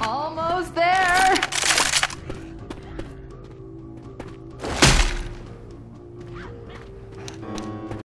Almost there.